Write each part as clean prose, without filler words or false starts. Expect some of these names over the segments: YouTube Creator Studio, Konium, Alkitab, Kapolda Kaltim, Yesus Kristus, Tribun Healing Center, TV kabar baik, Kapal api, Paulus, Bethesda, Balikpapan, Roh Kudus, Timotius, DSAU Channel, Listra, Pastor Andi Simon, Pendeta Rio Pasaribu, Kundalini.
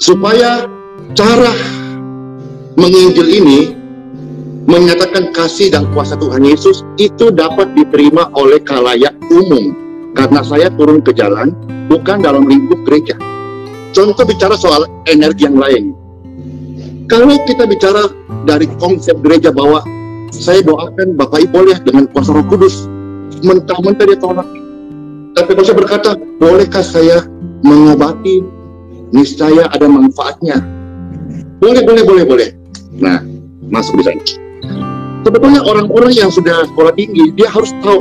supaya cara menginjil ini menyatakan kasih dan kuasa Tuhan Yesus itu dapat diterima oleh khalayak umum, karena saya turun ke jalan bukan dalam lingkup gereja. Contoh bicara soal energi yang lain, kalau kita bicara dari konsep gereja bahwa saya doakan Bapak Ibu boleh dengan kuasa Roh Kudus, mentah-mentah dia tolak, tapi kalau saya berkata bolehkah saya mengobati, niscaya ada manfaatnya, boleh. Nah, masuk di sana. Sebetulnya orang-orang yang sudah sekolah tinggi, dia harus tahu.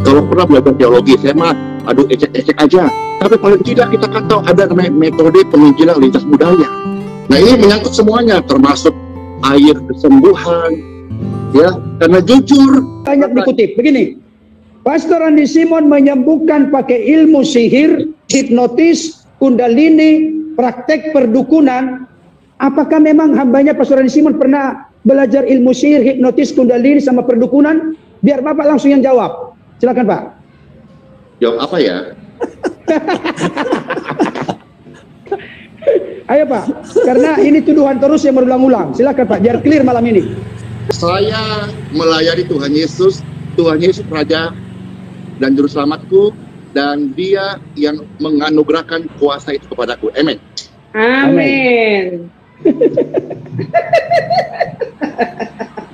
Kalau pernah belajar teologi, saya mah aduh ecek-ecek aja. Tapi paling tidak kita kan tahu ada metode penginjilan lintas budaya. Nah, ini menyangkut semuanya, termasuk air kesembuhan, ya. Karena jujur banyak dikutip begini, Pastor Andi Simon menyembuhkan pakai ilmu sihir, hipnotis, kundalini, praktek perdukunan. Apakah memang hambanya Pastor Andi Simon pernah belajar ilmu sihir, hipnotis, kundalini, sama perdukunan? Biar Bapak langsung yang jawab. Silakan, Pak. Jawab apa ya? Ayo, Pak. Karena ini tuduhan terus yang berulang-ulang. Silakan, Pak. Biar clear malam ini. Saya melayani Tuhan Yesus. Tuhan Yesus Raja dan Juru Selamatku. Dan Dia yang menganugerahkan kuasa itu kepadaku. Amin. Amin.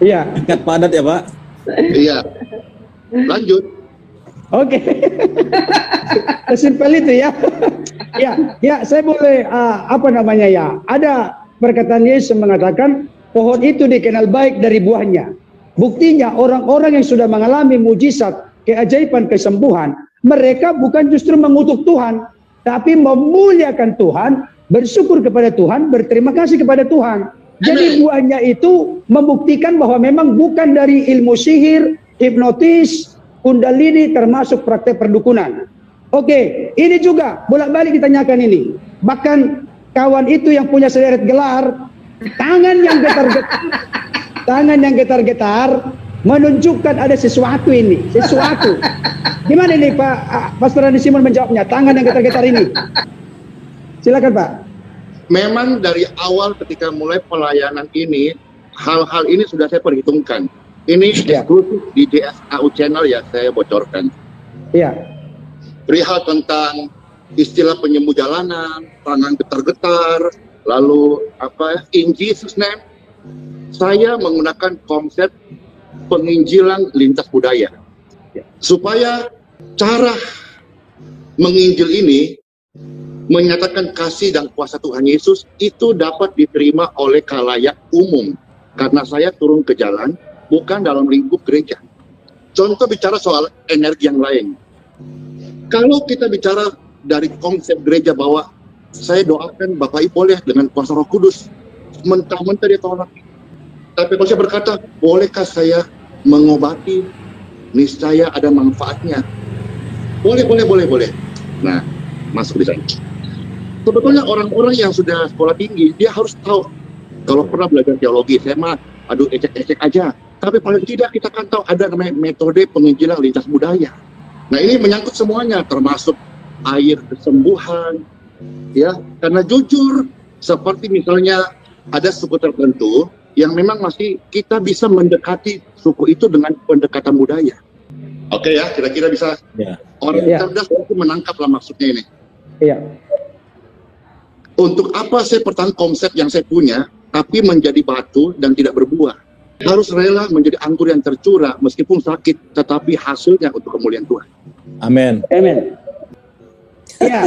Iya, tingkat padat ya, Pak. Iya. Lanjut. Oke. Sesimpel itu ya. Ya, saya boleh ada perkataan Yesus mengatakan pohon itu dikenal baik dari buahnya. Buktinya orang-orang yang sudah mengalami mujizat, keajaiban, kesembuhan, mereka bukan justru mengutuk Tuhan, tapi memuliakan Tuhan, bersyukur kepada Tuhan, berterima kasih kepada Tuhan. Jadi buahnya itu membuktikan bahwa memang bukan dari ilmu sihir, hipnotis, kundalini, termasuk praktek perdukunan. Oke, ini juga bolak-balik ditanyakan ini. Bahkan kawan itu yang punya sederet gelar, tangan yang getar-getar menunjukkan ada sesuatu ini, sesuatu. Gimana ini Pak Pastor Andi Simon menjawabnya? Tangan yang getar-getar ini. Silakan Pak. Memang dari awal ketika mulai pelayanan ini, hal-hal ini sudah saya perhitungkan. Ini eksklusif di DSAU Channel ya, saya bocorkan. Iya. Perihal tentang istilah penyembuh jalanan, tangan getar-getar, lalu apa? In Jesus name, saya menggunakan konsep penginjilan lintas budaya. Supaya cara menginjil ini menyatakan kasih dan kuasa Tuhan Yesus itu dapat diterima oleh khalayak umum, karena saya turun ke jalan bukan dalam lingkup gereja. Contoh bicara soal energi yang lain, kalau kita bicara dari konsep gereja bahwa saya doakan Bapak Ibu boleh dengan kuasa Roh Kudus, mentah-mentah dia tolak, tapi kalau saya berkata bolehkah saya mengobati, niscaya ada manfaatnya, boleh. Nah, masuk di sana. Sebetulnya orang-orang yang sudah sekolah tinggi, dia harus tahu. Kalau pernah belajar teologi, saya mah aduh ecek-ecek aja. Tapi paling tidak kita kan tahu ada metode penginjilan lintas budaya. Nah, ini menyangkut semuanya, termasuk air kesembuhan, ya. Karena jujur, seperti misalnya ada suku tertentu yang memang masih kita bisa mendekati suku itu dengan pendekatan budaya. Oke ya, kira-kira bisa ya. Orang cerdas itu menangkaplah maksudnya ini. Iya. Untuk apa saya pertahankan konsep yang saya punya, tapi menjadi batu dan tidak berbuah? Harus rela menjadi anggur yang tercurah, meskipun sakit, tetapi hasilnya untuk kemuliaan Tuhan. Amin. Amin. Ya,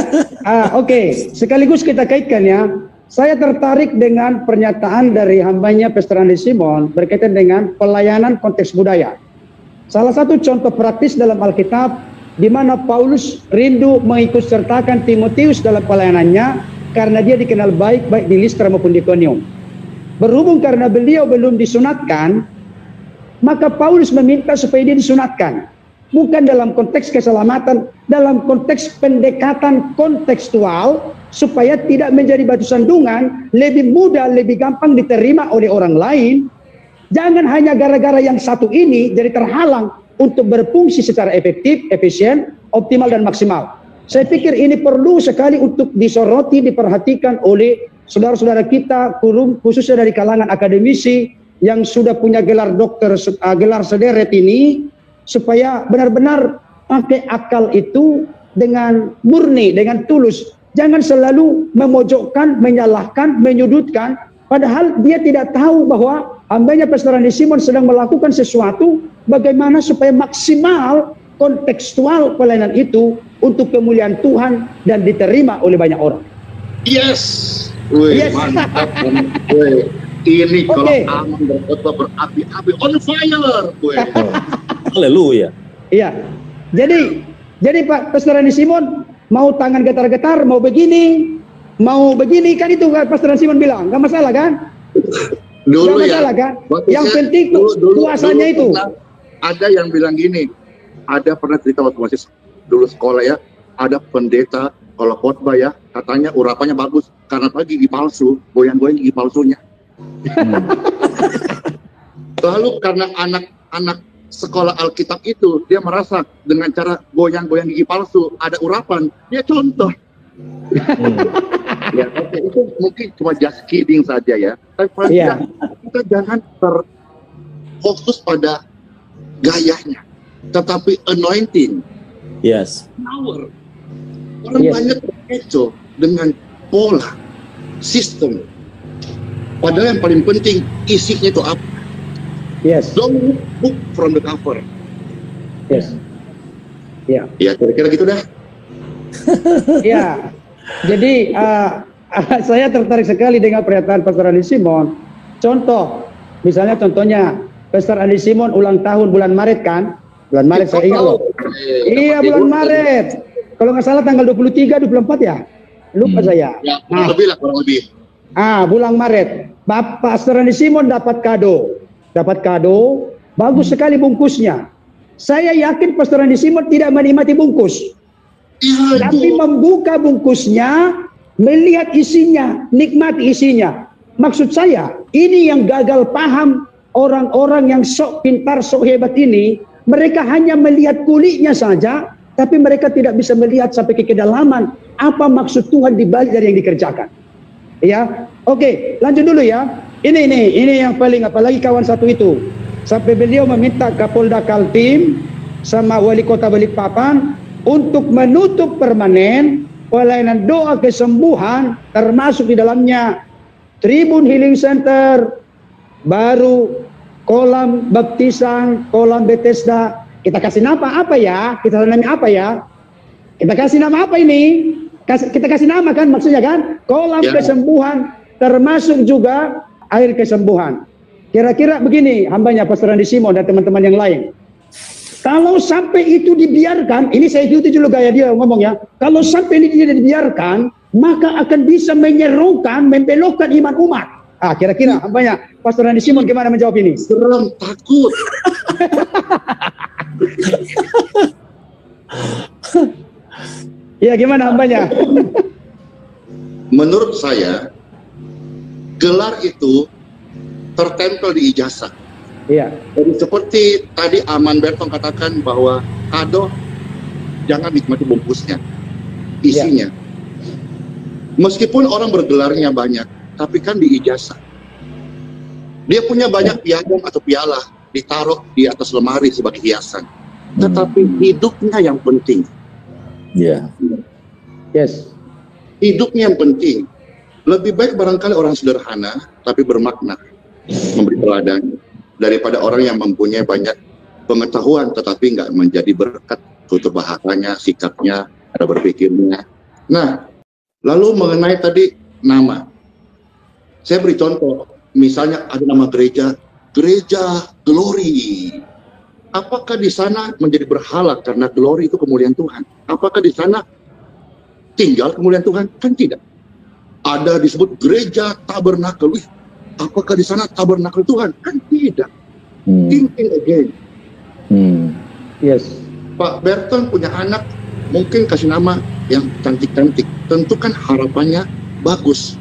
oke. Sekaligus kita kaitkan ya. Saya tertarik dengan pernyataan dari hambanya Pastor Andi Simon berkaitan dengan pelayanan konteks budaya. Salah satu contoh praktis dalam Alkitab, di mana Paulus rindu mengikutsertakan Timotius dalam pelayanannya, karena dia dikenal baik-baik di Listra maupun di Konium. Berhubung karena beliau belum disunatkan, maka Paulus meminta supaya dia disunatkan. Bukan dalam konteks keselamatan, dalam konteks pendekatan kontekstual, supaya tidak menjadi batu sandungan, lebih mudah, lebih gampang diterima oleh orang lain. Jangan hanya gara-gara yang satu ini jadi terhalang untuk berfungsi secara efektif, efisien, optimal, dan maksimal. Saya pikir ini perlu sekali untuk disoroti, diperhatikan oleh saudara-saudara kita, khususnya dari kalangan akademisi yang sudah punya gelar dokter, gelar sederet ini, supaya benar-benar pakai akal itu dengan murni, dengan tulus. Jangan selalu memojokkan, menyalahkan, menyudutkan, padahal dia tidak tahu bahwa hambanya Pastor Andi Simon sedang melakukan sesuatu bagaimana supaya maksimal kontekstual pelayanan itu untuk kemuliaan Tuhan dan diterima oleh banyak orang. Yes, wih, yes. Mantap. Wih. Ini kalau aman berkotbah berapi-api, on fire. Haleluya. Iya. Jadi Pak Pastor Andi Simon mau tangan getar-getar, mau begini kan itu Pastor Andi Simon bilang, nggak masalah kan? Dulu ya. Masalah, kan? Yang penting puasanya itu. Ada yang bilang gini, ada pernah cerita waktu masih dulu sekolah ya, ada pendeta kalau khotbah ya, katanya urapannya bagus, karena tadi gigi palsu, goyang-goyang gigi palsunya. Lalu karena anak-anak sekolah Alkitab itu dia merasa dengan cara goyang-goyang gigi palsu ada urapan, dia contoh. Ya, okay. Itu mungkin cuma just kidding saja ya. Tapi yeah, kita jangan terfokus pada gayanya, tetapi anointing. Yes. Power. Orang banyak terkecoh dengan pola, sistem. Padahal yang paling penting isinya itu apa? Yes. Don't book from the cover. Yes. Ya. Yeah. Ya, kira-kira gitu dah. Ya. Yeah. Jadi saya tertarik sekali dengan pernyataan Pastor Andi Simon. Contoh, misalnya contohnya Pastor Andi Simon ulang tahun bulan Maret kan? Bulan Maret saya ingat loh. Iya, bulan Maret. Kalau nggak salah tanggal 23, 24 ya? Lupa saya. Ya, nah, lebih lah, kurang lebih. Ah, bulan Maret. Pastor Andi Simon dapat kado. Bagus sekali bungkusnya. Saya yakin Pastor Andi Simon tidak menikmati bungkus, tapi membuka bungkusnya, melihat isinya, nikmati isinya. Maksud saya, ini yang gagal paham orang-orang yang sok pintar, sok hebat ini. Mereka hanya melihat kulitnya saja, tapi mereka tidak bisa melihat sampai ke kedalaman apa maksud Tuhan dibalik dari yang dikerjakan. Ya, oke, lanjut dulu ya. Ini yang paling, apalagi kawan satu itu. Sampai beliau meminta Kapolda Kaltim sama Wali Kota Balikpapan untuk menutup permanen pelayanan doa kesembuhan, termasuk di dalamnya Tribun Healing Center, baru kolam baptisan, kolam Bethesda. Kita kasih nama apa ya? Kita kasih nama apa ini? Kita kasih nama kan maksudnya kan? Kolam kesembuhan, termasuk juga air kesembuhan. Kira-kira begini hambanya Pastor Andi Simon dan teman-teman yang lain. Kalau sampai itu dibiarkan, ini saya ikuti dulu gaya dia ngomong ya. Kalau sampai ini tidak dibiarkan, maka akan bisa menyerukan, membelokkan iman umat. Ah, kira-kira hambanya Pastor Andi Simon gimana menjawab ini? Serem, takut. Ya, gimana hambanya? Menurut saya, gelar itu tertempel di ijazah. Iya. Jadi seperti tadi Aman Bertong katakan bahwa kado jangan nikmati bungkusnya, isinya. Iya. Meskipun orang bergelarnya banyak, tapi kan di ijazah. Dia punya banyak piagam atau piala ditaruh di atas lemari sebagai hiasan. Tetapi hidupnya yang penting. Iya. Yes. Hidupnya yang penting. Lebih baik barangkali orang sederhana tapi bermakna, memberi teladan, daripada orang yang mempunyai banyak pengetahuan tetapi nggak menjadi berkat tutur bahasanya, sikapnya, cara berpikirnya. Nah, lalu mengenai tadi nama, saya beri contoh, misalnya ada nama gereja, Gereja Glory. Apakah di sana menjadi berhala karena glory itu kemuliaan Tuhan? Apakah di sana tinggal kemuliaan Tuhan? Kan tidak. Ada disebut Gereja Tabernakel. Wih, apakah di sana tabernakel Tuhan? Kan tidak. Thinking again. Yes. Pak Berton punya anak, mungkin kasih nama yang cantik-cantik. Tentu kan harapannya bagus,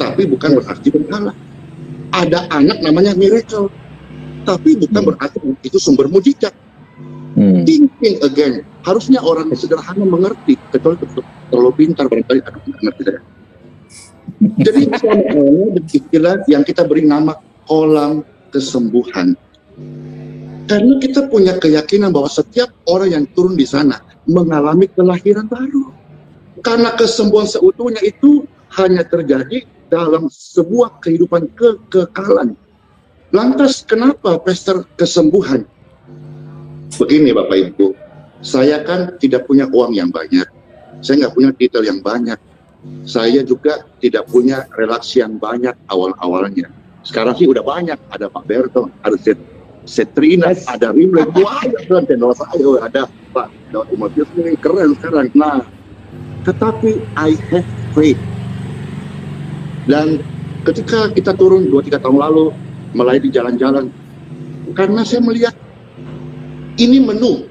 tapi bukan berarti berhala. Ada anak namanya Miracle, tapi bukan berarti itu sumber mujizat. Thinking again. Harusnya orang sederhana mengerti, kecuali terlalu pintar berarti anak-anak tidak. Jadi disitulah yang kita beri nama kolam kesembuhan. Karena kita punya keyakinan bahwa setiap orang yang turun di sana mengalami kelahiran baru. Karena kesembuhan seutuhnya itu hanya terjadi dalam sebuah kehidupan kekekalan. Lantas kenapa pesta kesembuhan? Begini Bapak Ibu, saya kan tidak punya uang yang banyak. Saya nggak punya titel yang banyak. Saya juga tidak punya relasi yang banyak awal-awalnya. Sekarang sih udah banyak, ada Pak Berto, ada Setrina, ada Rimlet, ada Pak Timotius, ini keren sekarang. Nah, tetapi I have faith. Dan ketika kita turun 2-3 tahun lalu, melayani jalan-jalan, karena saya melihat ini menu.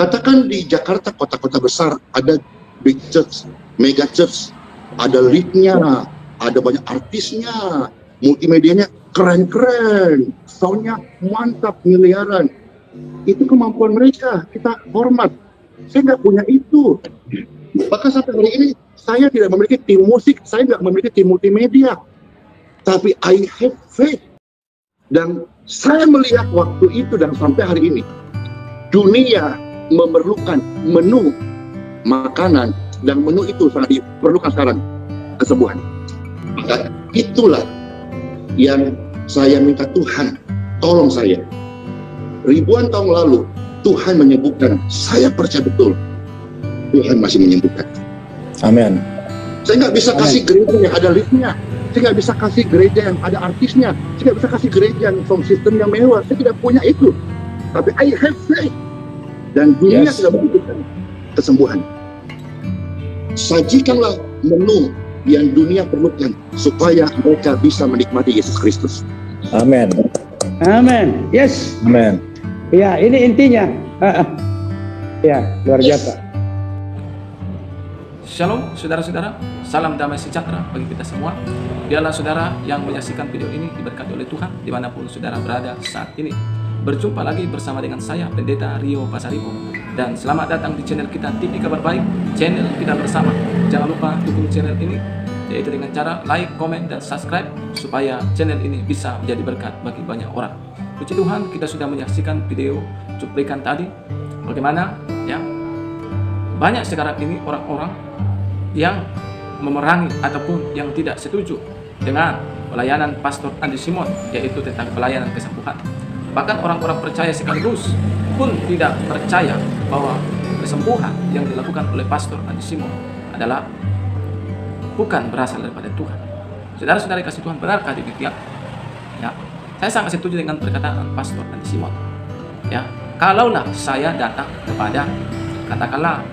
Katakan di Jakarta, kota-kota besar, ada big church, mega church, ada lead-nya, ada banyak artisnya, multimedianya keren-keren, soundnya mantap, miliaran. Itu kemampuan mereka, kita hormat. Saya nggak punya itu. Bahkan sampai hari ini saya tidak memiliki tim musik, saya nggak memiliki tim multimedia, tapi I have faith. Dan saya melihat waktu itu dan sampai hari ini dunia memerlukan menu makanan, dan menu itu sangat diperlukan sekarang, kesembuhan. Maka itulah yang saya minta, Tuhan tolong saya. Ribuan tahun lalu Tuhan menyembuhkan, saya percaya betul Tuhan masih menyembuhkan. Amin. Saya nggak bisa kasih gereja yang ada liftnya, saya nggak bisa kasih gereja yang ada artisnya, saya nggak bisa kasih gereja yang sound system yang mewah, saya tidak punya itu. Tapi I have faith. Dan dunia sudah membutuhkan kesembuhan. Sajikanlah menu yang dunia perlukan supaya mereka bisa menikmati Yesus Kristus. Amin. Amin. Yes. Amin. Ya, ini intinya. Ya, luar biasa. Shalom, saudara-saudara. Salam damai sejahtera bagi kita semua. Biarlah saudara yang menyaksikan video ini diberkati oleh Tuhan dimanapun saudara berada saat ini. Berjumpa lagi bersama dengan saya, Pendeta Rio Pasaribu. Dan selamat datang di channel kita, TV Kabar Baik, channel kita bersama. Jangan lupa dukung channel ini, yaitu dengan cara like, komen, dan subscribe, supaya channel ini bisa menjadi berkat bagi banyak orang. Puji Tuhan, kita sudah menyaksikan video cuplikan tadi. Bagaimana ya, banyak sekarang ini orang-orang yang memerangi ataupun yang tidak setuju dengan pelayanan Pastor Andi Simon, yaitu tentang pelayanan kesembuhan. Bahkan orang-orang percaya sekaligus pun tidak percaya bahwa kesembuhan yang dilakukan oleh Pastor Andi Simon adalah bukan berasal daripada Tuhan. Saudara-saudari kasih Tuhan, benarkah demikian? Ya, saya sangat setuju dengan perkataan Pastor Andi Simon. Ya, kalaulah saya datang kepada katakanlah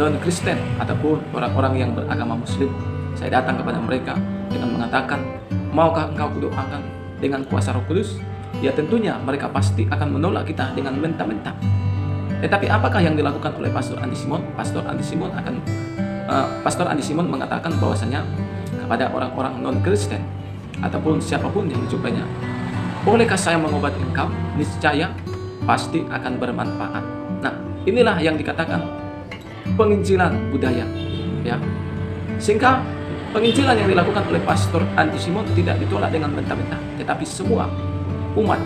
non-Kristen ataupun orang-orang yang beragama Muslim, saya datang kepada mereka dengan mengatakan, maukah engkau kudoakan dengan kuasa Roh Kudus? Ya tentunya mereka pasti akan menolak kita dengan mentah-mentah. Tetapi apakah yang dilakukan oleh Pastor Andi Simon? Pastor Andi Simon mengatakan bahwasanya kepada orang-orang non-Kristen ataupun siapapun yang mencobanya, bolehkah saya mengobati engkau? Niscaya pasti akan bermanfaat. Nah, inilah yang dikatakan penginjilan budaya. Ya, sehingga penginjilan yang dilakukan oleh Pastor Andi Simon tidak ditolak dengan mentah-mentah, tetapi semua umat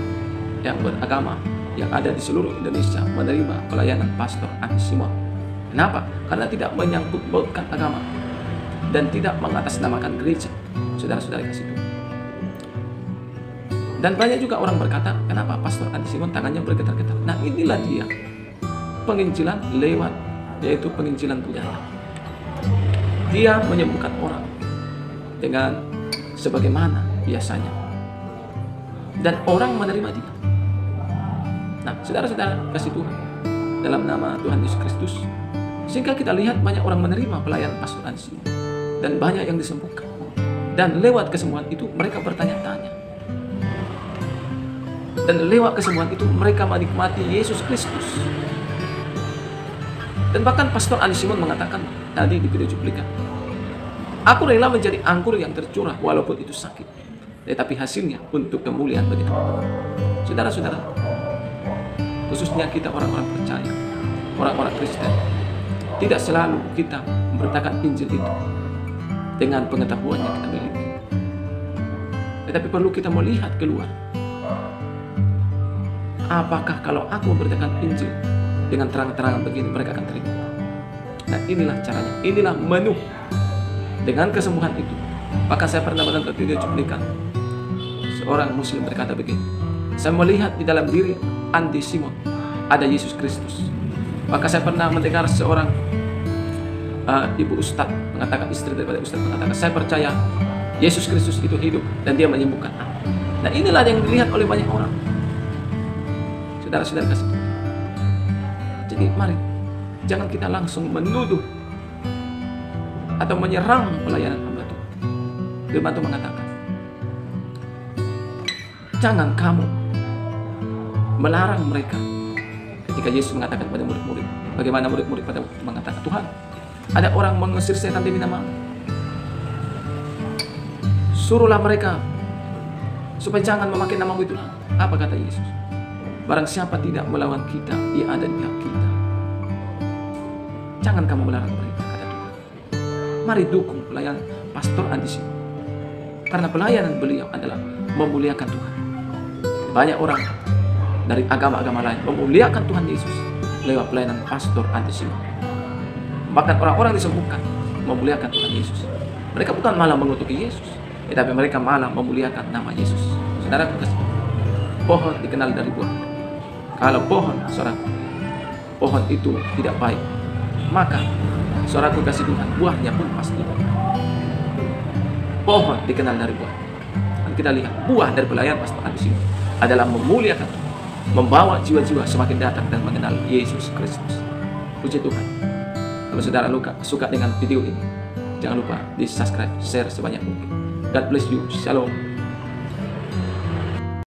yang beragama yang ada di seluruh Indonesia menerima pelayanan Pastor Andi Simon. Kenapa? Karena tidak menyangkut pautkan agama dan tidak mengatasnamakan gereja. Saudara-saudari kasih Tuhan. Dan banyak juga orang berkata, kenapa Pastor Andi Simon tangannya bergetar-getar? Nah, inilah dia penginjilan lewat, yaitu penginjilan budaya. Dia menyembuhkan orang dengan sebagaimana biasanya, dan orang menerima dia. Nah, saudara-saudara kasih Tuhan, dalam nama Tuhan Yesus Kristus, sehingga kita lihat banyak orang menerima pelayanan Pastor Andi Simon dan banyak yang disembuhkan. Dan lewat kesembuhan itu mereka bertanya-tanya, dan lewat kesembuhan itu mereka menikmati Yesus Kristus. Dan bahkan Pastor Andi Simon mengatakan tadi di video cuplikan, aku rela menjadi anggur yang tercurah walaupun itu sakit, tetapi hasilnya untuk kemuliaan bagi Tuhan. Saudara-saudara, khususnya kita orang-orang percaya, orang-orang Kristen, tidak selalu kita memberitakan Injil itu. dengan pengetahuan yang kita miliki. Tetapi perlu kita melihat keluar. Apakah kalau aku memberitakan Injil dengan terang-terangan begini, mereka akan terima? Nah, inilah caranya, inilah menu dengan kesembuhan itu. Maka saya pernah menonton video cuplikan seorang muslim berkata begini, saya melihat di dalam diri Andi Simon ada Yesus Kristus. Maka saya pernah mendengar seorang ibu ustadz mengatakan, istri daripada ustadz mengatakan, saya percaya Yesus Kristus itu hidup dan dia menyembuhkan aku. Nah, inilah yang dilihat oleh banyak orang, saudara-saudara kasih. Jadi mari, jangan kita langsung menuduh atau menyerang pelayanan hamba Tuhan. Firman Tuhan mengatakan, jangan kamu melarang mereka. Ketika Yesus mengatakan kepada murid-murid, bagaimana murid-murid pada waktu mengatakan, Tuhan, ada orang mengusir setan di nama. Suruhlah mereka supaya jangan memakai namamu itu. Apa kata Yesus? Barang siapa tidak melawan kita, ia ada di pihak kita. Jangan kamu melarang mereka, kata Tuhan. Mari dukung pelayanan Pastor Andi Simon, karena pelayanan beliau adalah memuliakan Tuhan. Banyak orang dari agama-agama lain memuliakan Tuhan Yesus lewat pelayanan Pastor Andi Simon. Bahkan orang-orang disembuhkan memuliakan Tuhan Yesus. Mereka bukan malah mengutuki Yesus, tetapi mereka malah memuliakan nama Yesus. Saudara, pohon dikenal dari buah. Kalau pohon, saudara, pohon itu tidak baik, maka saudara kasih Tuhan, buahnya pun pasti baik. Pohon dikenal dari buah. Dan kita lihat buah dari pelayan Pastor Andi Simon adalah memuliakan, membawa jiwa-jiwa semakin datang dan mengenal Yesus Kristus. Puji Tuhan. Kalau saudara suka dengan video ini, jangan lupa di subscribe, share sebanyak mungkin. God bless you. Shalom.